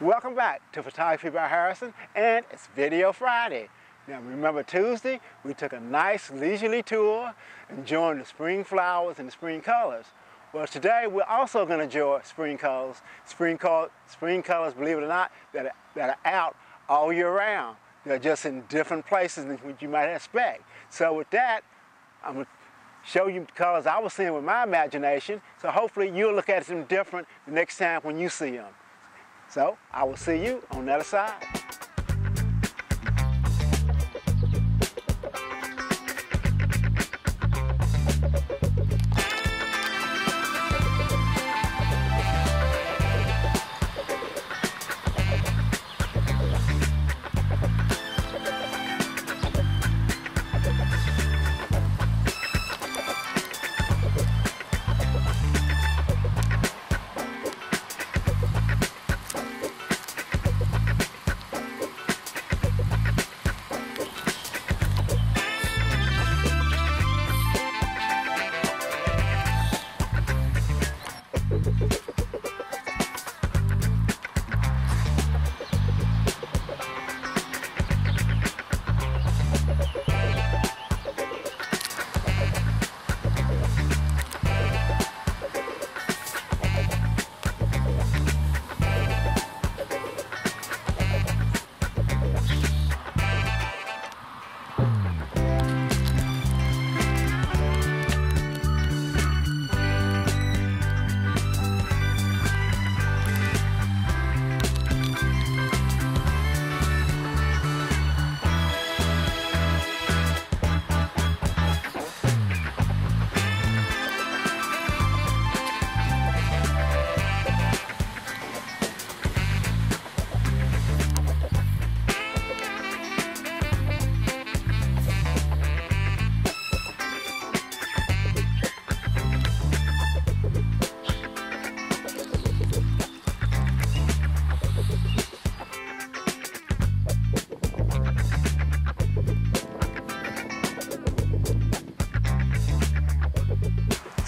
Welcome back to Photography by Harrison, and it's Video Friday. Now remember, Tuesday we took a nice leisurely tour enjoying the spring flowers and the spring colors. Well, today we're also going to enjoy spring colors, believe it or not, that are out all year round. They're just in different places than what you might expect. So with that, I'm going to show you the colors I was seeing with my imagination, so hopefully you'll look at them different the next time when you see them. So, I will see you on the other side.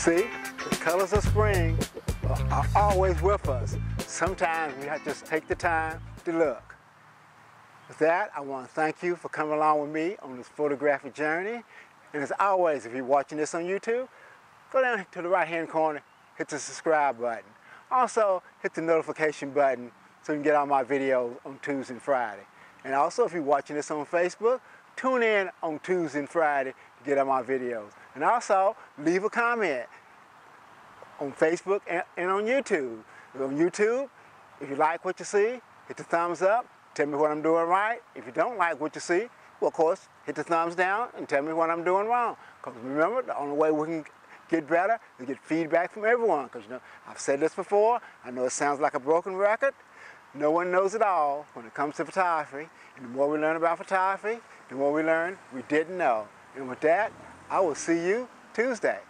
See, the colors of spring are always with us. Sometimes we have to just take the time to look. With that, I want to thank you for coming along with me on this photographic journey. And as always, if you're watching this on YouTube, go down to the right-hand corner, hit the subscribe button. Also, hit the notification button so you can get all my videos on Tuesday and Friday. And also, if you're watching this on Facebook, tune in on Tuesday and Friday to get all my videos. And also, leave a comment on Facebook and on YouTube. On YouTube, if you like what you see, hit the thumbs up, tell me what I'm doing right. If you don't like what you see, well, of course, hit the thumbs down and tell me what I'm doing wrong. Because remember, the only way we can get better is get feedback from everyone. Because, you know, I've said this before, I know it sounds like a broken record. No one knows it all when it comes to photography. And the more we learn about photography, the more we learn we didn't know. And with that, I will see you Tuesday.